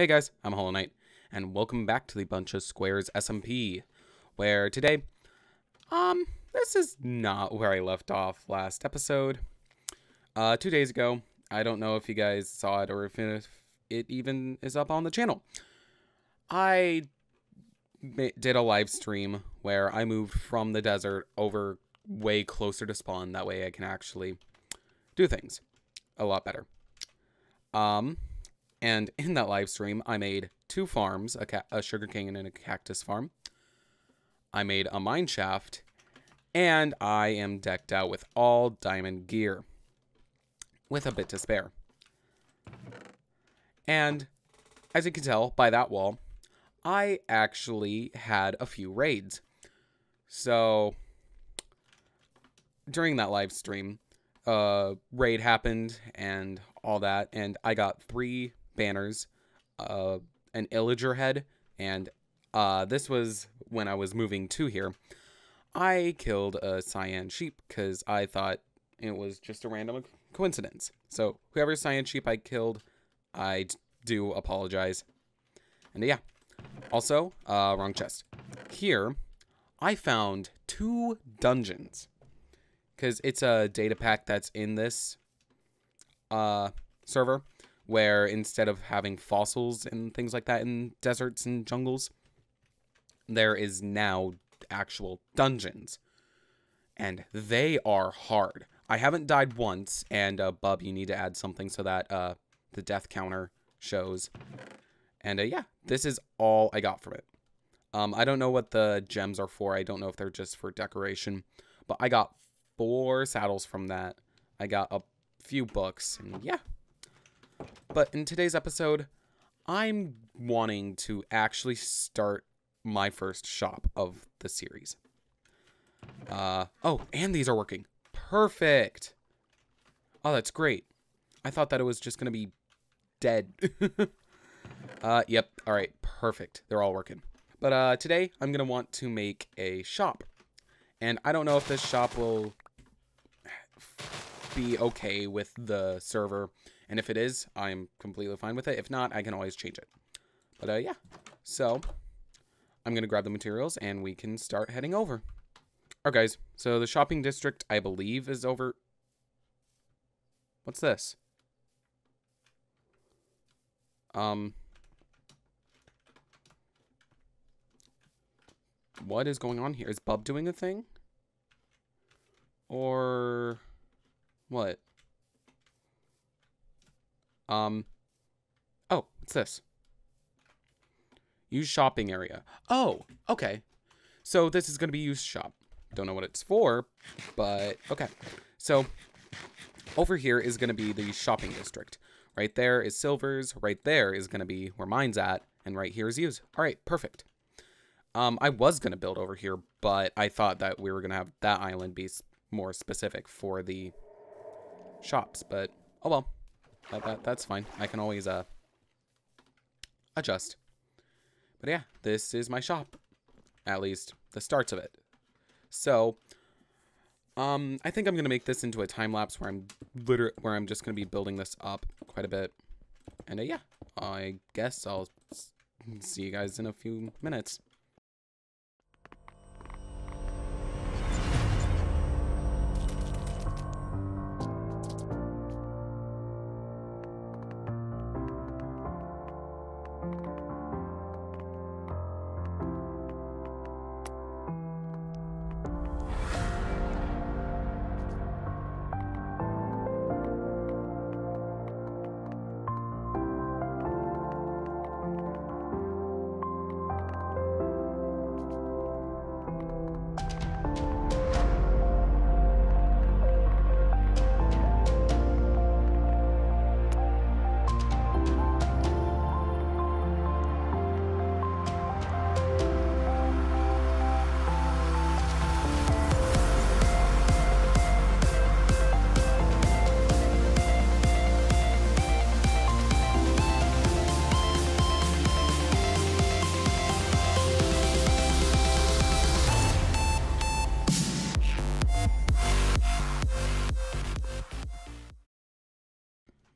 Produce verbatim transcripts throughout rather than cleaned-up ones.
Hey guys, I'm Hollow Knight, and welcome back to the Bunch of Squares S M P, where today, um, this is not where I left off last episode. Uh, two days ago, I don't know if you guys saw it or if it even is up on the channel. I did a live stream where I moved from the desert over way closer to spawn, that way I can actually do things a lot better. Um... And in that live stream, I made two farms, a, ca a sugar cane and a cactus farm. I made a mine shaft, and I am decked out with all diamond gear, with a bit to spare. And as you can tell by that wall, I actually had a few raids. So during that live stream, a uh, raid happened and all that, and I got three banners, uh, an illager head, and uh, this was when I was moving to here. I killed a cyan sheep because I thought it was just a random coincidence. So whoever cyan sheep I killed, I do apologize. And yeah, also, uh, wrong chest. Here, I found two dungeons because it's a data pack that's in this uh, server, where instead of having fossils and things like that in deserts and jungles, there is now actual dungeons. And they are hard. I haven't died once, and uh, Bub, you need to add something so that uh, the death counter shows. And uh, yeah, this is all I got from it. Um, I don't know what the gems are for. I don't know if they're just for decoration, but I got four saddles from that. I got a few books, and yeah. But in today's episode, I'm wanting to actually start my first shop of the series. Uh, oh, and these are working. Perfect. Oh, that's great. I thought that it was just going to be dead. uh, yep. All right. Perfect. They're all working. But uh, today, I'm going to want to make a shop. And I don't know if this shop will be okay with the server. And if it is, I'm completely fine with it. If not, I can always change it. But uh, yeah, so I'm going to grab the materials and we can start heading over. All right, guys, so the shopping district, I believe, is over. What's this? Um, what is going on here? Is Bub doing a thing? Or what? Um, oh, what's this? Use shopping area. Oh, okay. So this is going to be used shop. Don't know what it's for, but okay. So over here is going to be the shopping district. Right there is Silver's. Right there is going to be where mine's at. And right here is used. All right, perfect. Um, I was going to build over here, but I thought that we were going to have that island be more specific for the shops, but oh well. That, that, that's fine. I can always uh, adjust. But yeah, this is my shop. At least the starts of it. So, um, I think I'm gonna make this into a time lapse where I'm literally where I'm just gonna be building this up quite a bit. And uh, yeah, I guess I'll see you guys in a few minutes.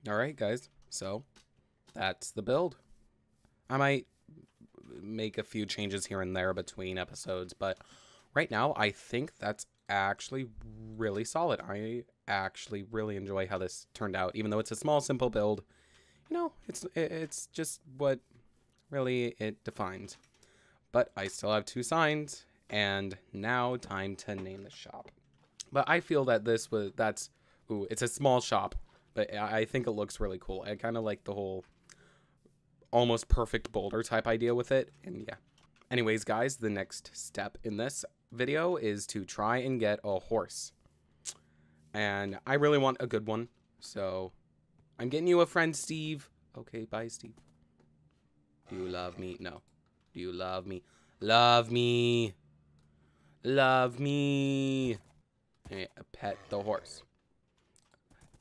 All right, guys, so that's the build. I might make a few changes here and there between episodes, but right now I think that's actually really solid. I actually really enjoy how this turned out, even though it's a small, simple build. You know, it's it's just what really it defines. But I still have two signs, and now time to name the shop. But I feel that this was that's ooh, it's a small shop, but I think it looks really cool. I kind of like the whole almost perfect boulder type idea with it, and yeah. Anyways, guys, the next step in this video is to try and get a horse, and I really want a good one, so I'm getting you a friend, Steve. Okay, bye, Steve. Do you love me? No. Do you love me? Love me. Love me. Right, pet the horse.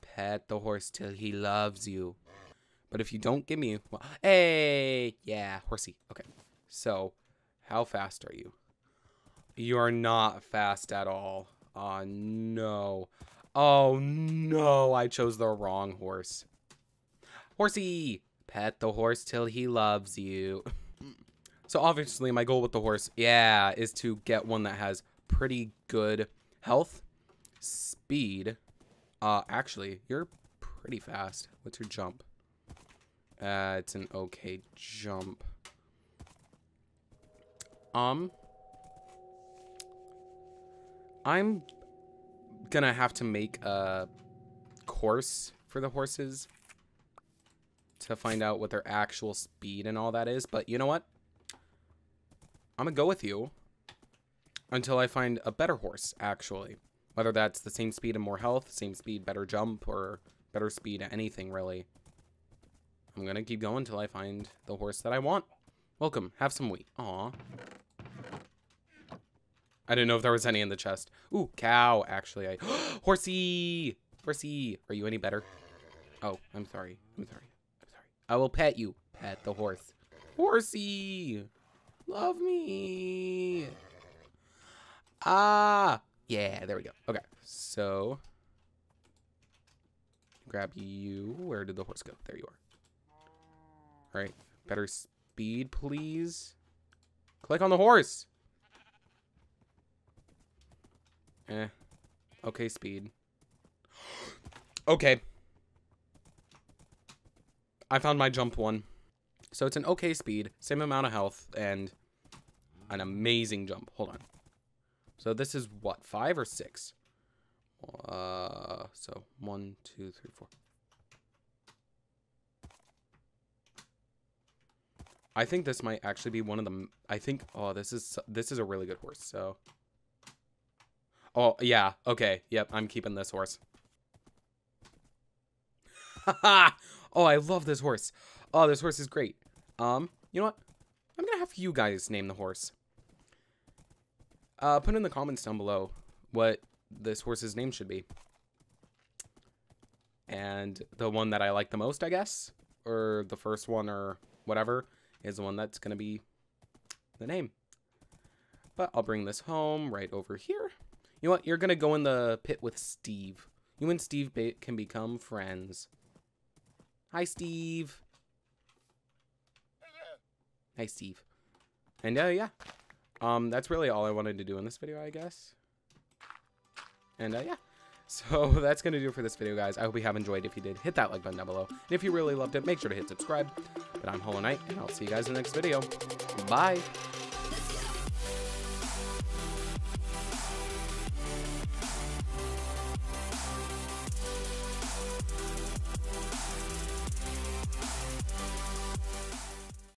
Pet the horse till he loves you. But if you don't give me... Well, hey! Yeah, horsey. Okay. So, how fast are you? You are not fast at all. Oh, no. Oh, no. I chose the wrong horse. Horsey! Pet the horse till he loves you. So, obviously, my goal with the horse, yeah, is to get one that has pretty good health, speed. Uh, actually, you're pretty fast. What's your jump? Uh, it's an okay jump. Um, I'm gonna have to make a course for the horses to find out what their actual speed and all that is. But you know what? I'm gonna go with you until I find a better horse, actually. Whether that's the same speed and more health, same speed, better jump, or better speed at anything, really. I'm gonna keep going until I find the horse that I want. Welcome. Have some wheat. Aw. I didn't know if there was any in the chest. Ooh, cow. Actually, I... Horsey! Horsey! Are you any better? Oh, I'm sorry. I'm sorry. I'm sorry. I will pet you. Pet the horse. Horsey! Love me! Ah! Yeah, there we go. Okay, so... Grab you. Where did the horse go? There you are. All right, better speed, please. Click on the horse. Eh. Okay, speed. Okay. I found my jump one. So it's an okay speed, same amount of health, and an amazing jump. Hold on. So this is what, five or six? Uh, so one, two, three, four. I think this might actually be one of them. I think, oh, this is, this is a really good horse, so. Oh, yeah, okay, yep, I'm keeping this horse. Haha! Oh, I love this horse. Oh, this horse is great. Um, you know what? I'm gonna have you guys name the horse. Uh, put in the comments down below what this horse's name should be. And the one that I like the most, I guess? Or the first one, or whatever, is the one that's going to be the name. But I'll bring this home right over here. You know what? You're going to go in the pit with Steve. You and Steve can become friends. Hi, Steve. Hi, Steve. And uh, yeah, um, that's really all I wanted to do in this video, I guess. And uh, yeah, so that's going to do it for this video, guys. I hope you have enjoyed. If you did, hit that like button down below. And if you really loved it, make sure to hit subscribe. But I'm Hollow Knight, and I'll see you guys in the next video. Bye!